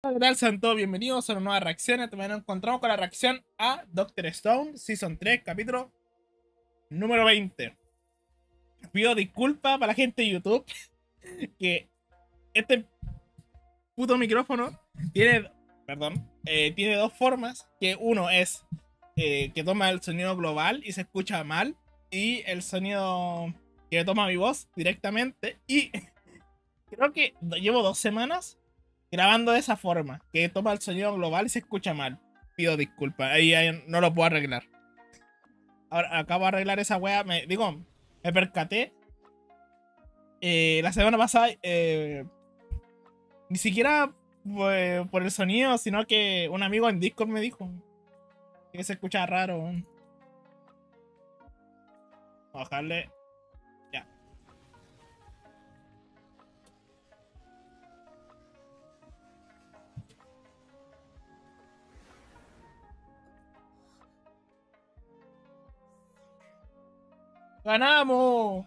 Hola, ¿qué tal? Sean todos bienvenidos a una nueva reacción. También nos encontramos con la reacción a Dr. Stone, Season 3, capítulo número 20. Pido disculpas para la gente de YouTube que este puto micrófono tiene, tiene dos formas. Que uno es que toma el sonido global y se escucha mal, y el sonido que toma mi voz directamente. Y creo que llevo 2 semanas grabando de esa forma, que toma el sonido global y se escucha mal. Pido disculpas, ahí no lo puedo arreglar. Ahora acabo de arreglar esa wea. Me percaté la semana pasada, ni siquiera por el sonido, sino que un amigo en Discord me dijo que se escucha raro. Vamos a bajarle. ¡Ganamos!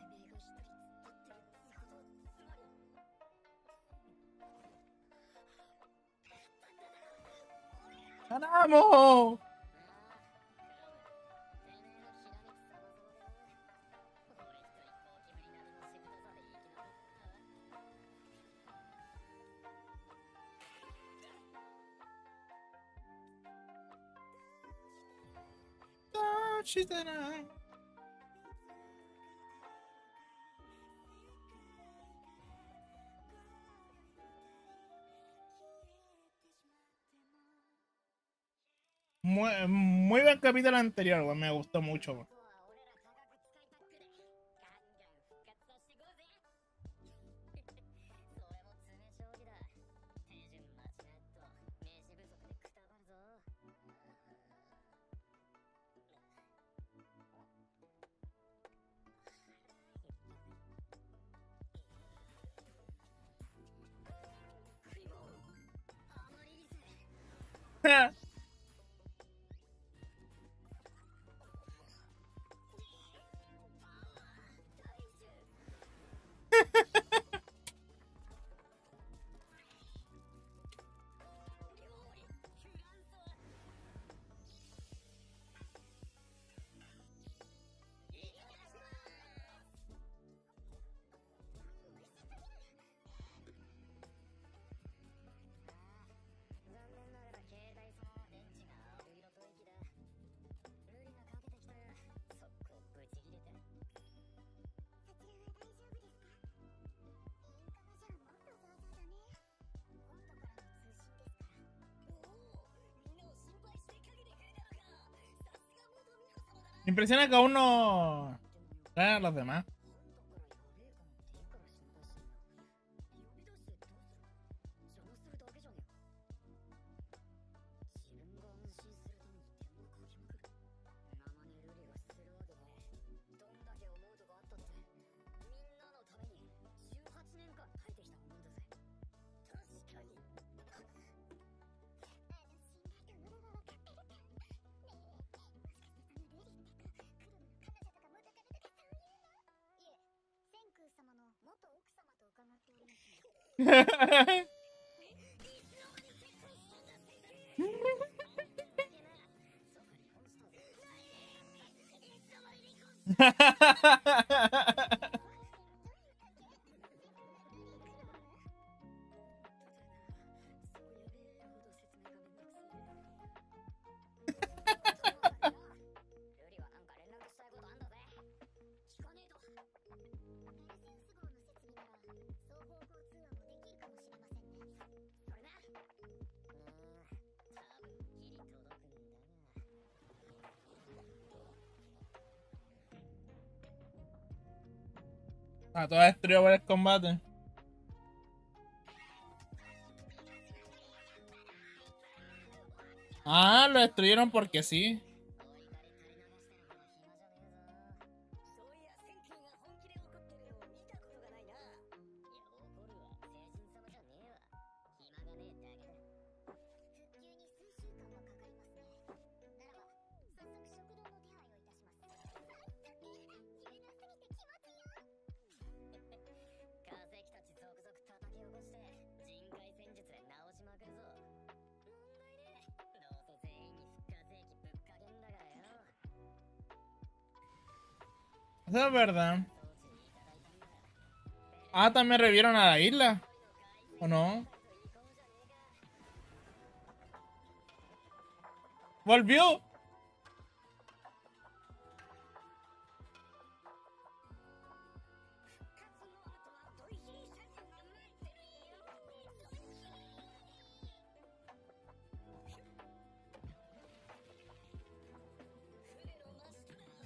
¡Ganamos! Muy buen capítulo anterior, wey. Me gustó mucho, wey. Me impresiona que aún no traen a los demás. Ah, toda destruida por el combate. Ah, lo destruyeron porque sí. Eso es verdad. Ah, también revivieron a la isla. ¿O no? ¡Volvió!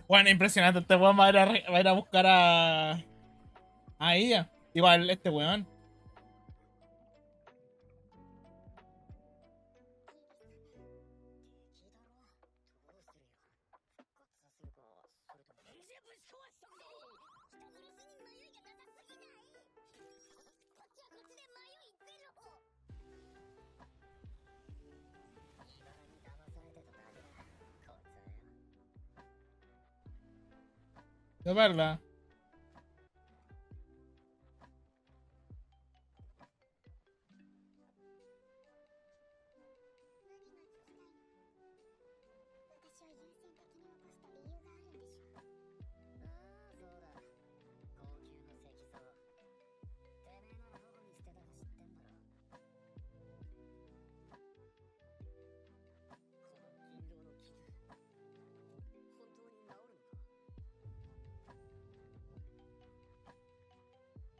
Bueno, impresionante, este weón va a ir a buscar a ella. Igual este weón. De verdad.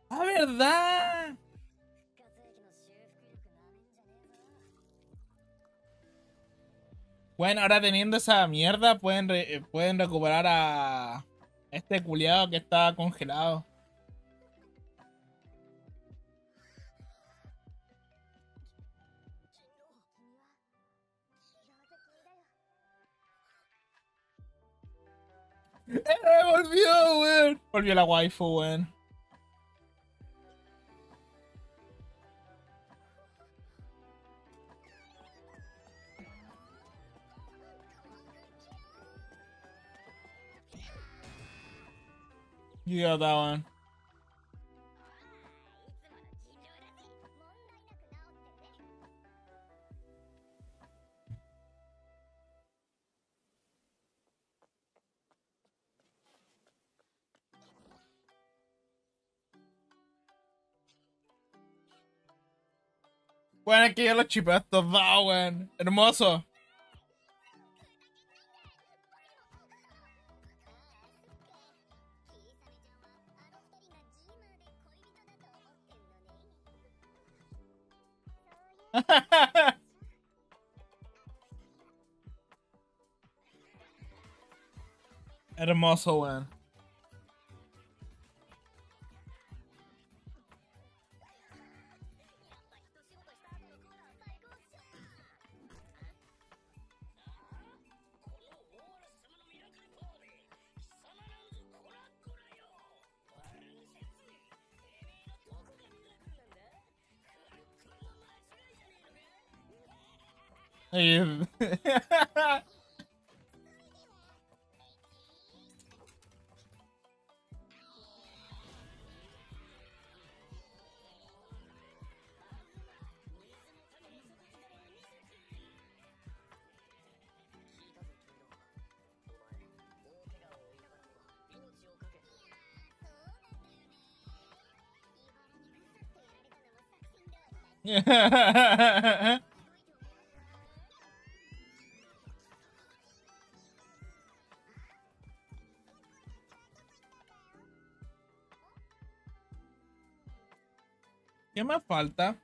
¡Ah, verdad! Bueno, ahora teniendo esa mierda pueden recuperar a este culiado que está congelado. ¡Volvió, weón! Volvió la waifu, weón. You got that one. Bueno, aquí ya lo chipé esto, va, weón. Hermoso. Hermoso, weón. ¿Qué más falta?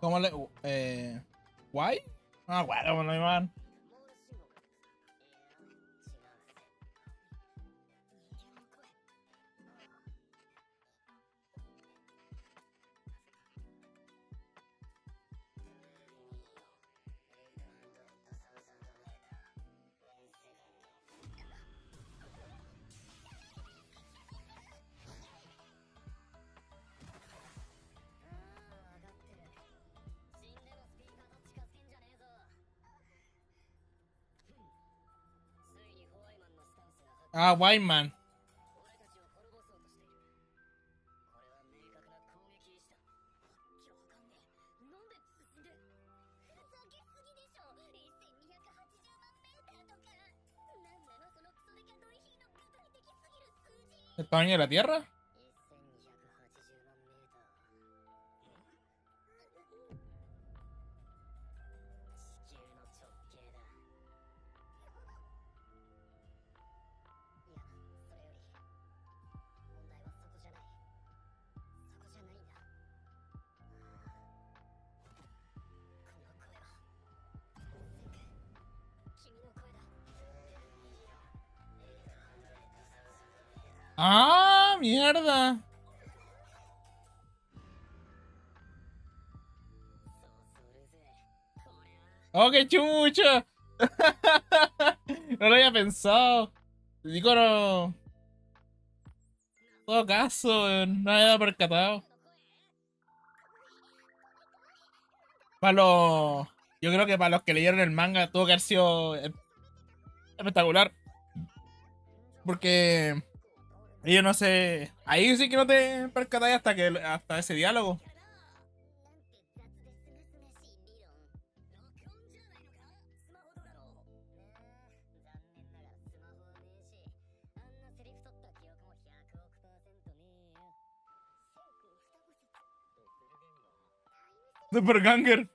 ¿Cómo le...? ¿Guay? Ah, bueno, no hay más. Ah, Wyman. ¿El tamaño de la Tierra? ¡Ah, mierda! ¡Oh, qué chucho! No lo había pensado. Digo, no. Todo caso, no había percatado. Para los... Yo creo que para los que leyeron el manga tuvo que haber sido espectacular. Porque... yo no sé. Ahí sí que no te percatáis hasta ese diálogo. Superganger.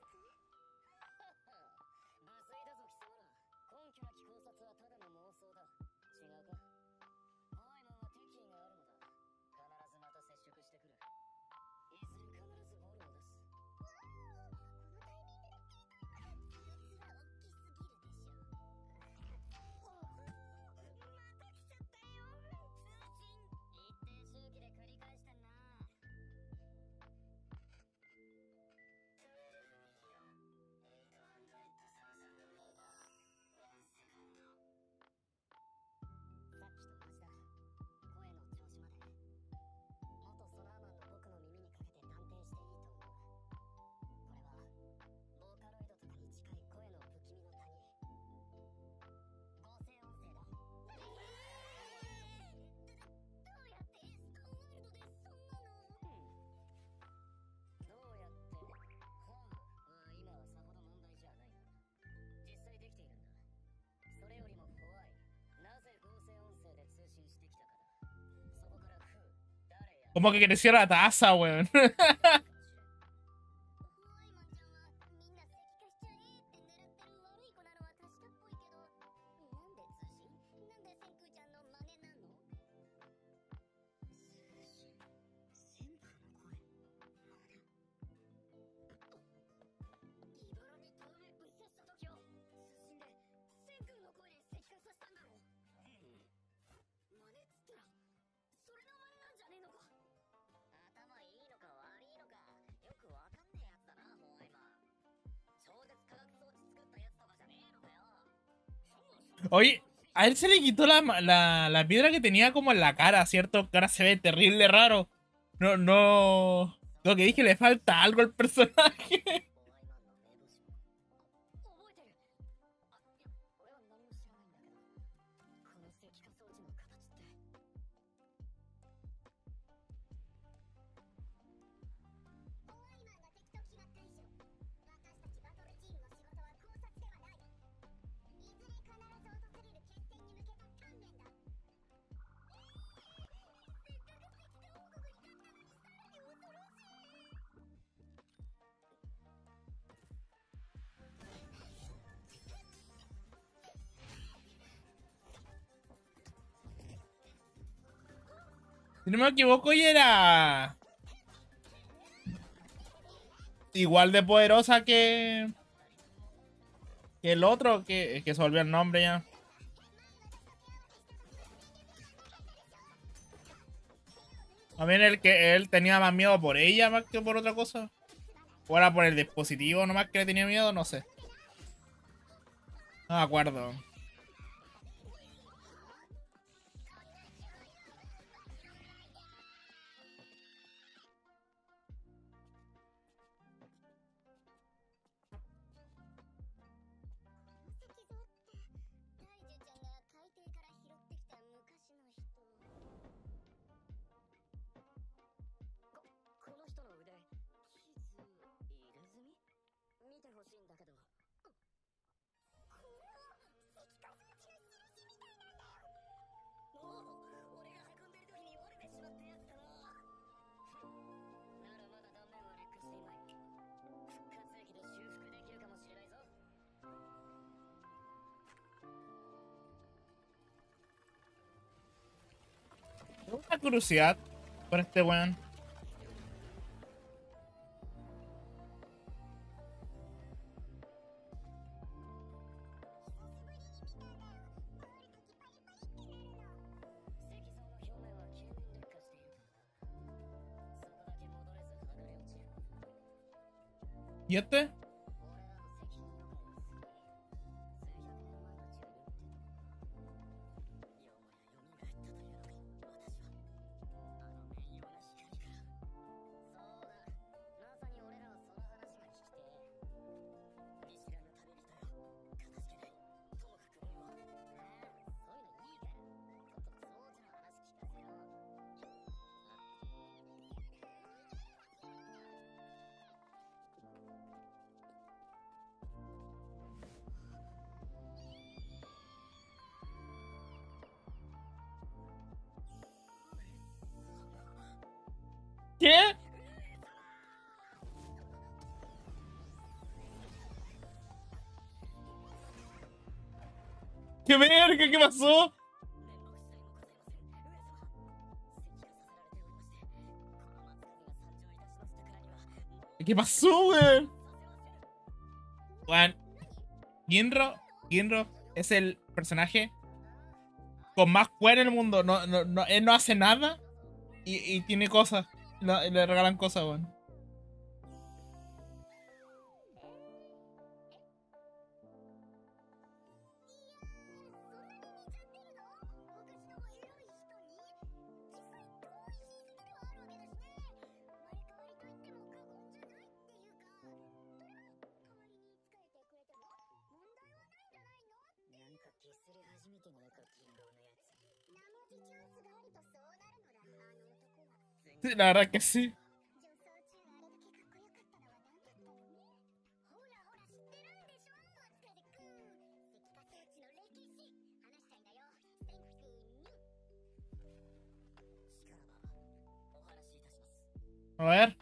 Como que creció la taza, weón. Oye, a él se le quitó la piedra que tenía como en la cara, ¿cierto? Que ahora se ve terrible raro. No. Lo que dije, le falta algo al personaje. Si no me equivoco, y era... igual de poderosa que el otro, que se volvió el nombre ya. También el que él tenía más miedo por ella más que por otra cosa. O era por el dispositivo nomás que le tenía miedo, no sé. No me acuerdo. Una curiosidad por este weón. ¿Y este? ¿Qué? ¿Qué verga? ¿Qué pasó? ¿Qué pasó, wey? Bueno, Genro es el personaje con más cuero en el mundo. Él no hace nada y tiene cosas. Le regalan cosas, weón. La verdad que sí. A ver.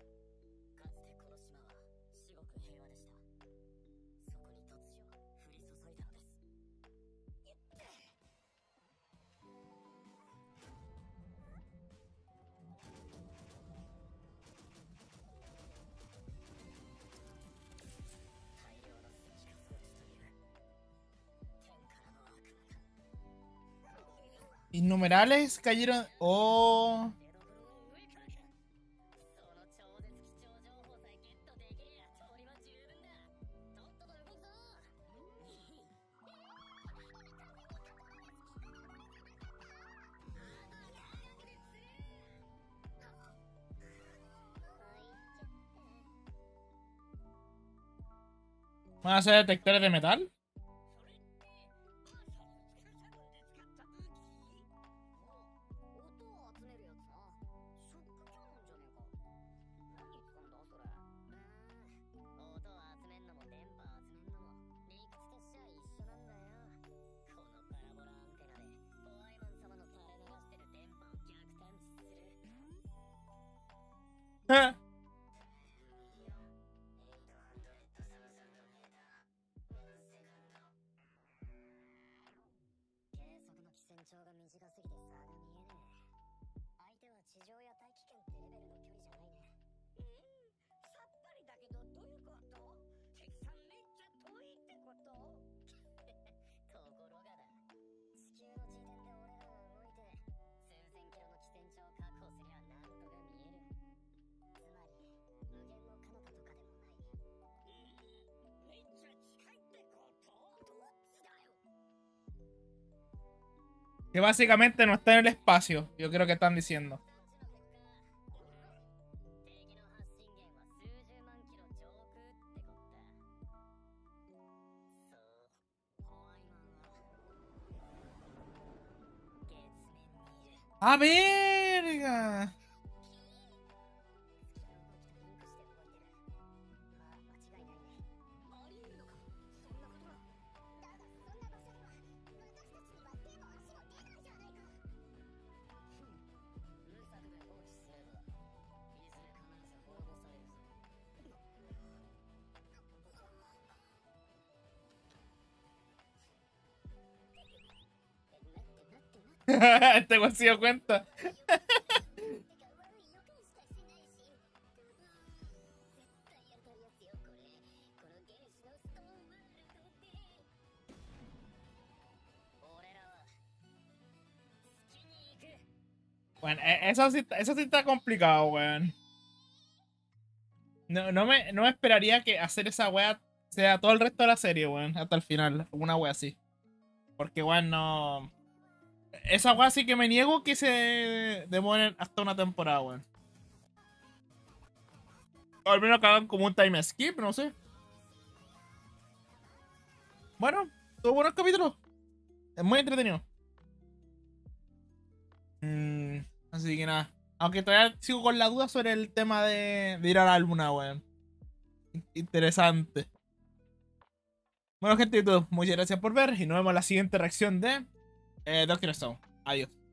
Innumerables cayeron. Oh. ¿Van a ser detectores de metal? Que básicamente no está en el espacio. Yo creo que están diciendo. ¡Ah, verga! Este güey se dio cuenta. Bueno, eso sí está complicado, weón. No me esperaría que hacer esa wea sea todo el resto de la serie, weón. Hasta el final, una wea así. Porque, weón, no... Esa weá sí que me niego que se demoren hasta una temporada, weón. O al menos que hagan como un time skip, no sé. Bueno, tuvo buenos capítulos. Es muy entretenido. Así que nada. Aunque todavía sigo con la duda sobre el tema de ir a la luna, weón. Interesante. Bueno, gente de YouTube, muchas gracias por ver y nos vemos en la siguiente reacción de... Dr. Stone. Adiós.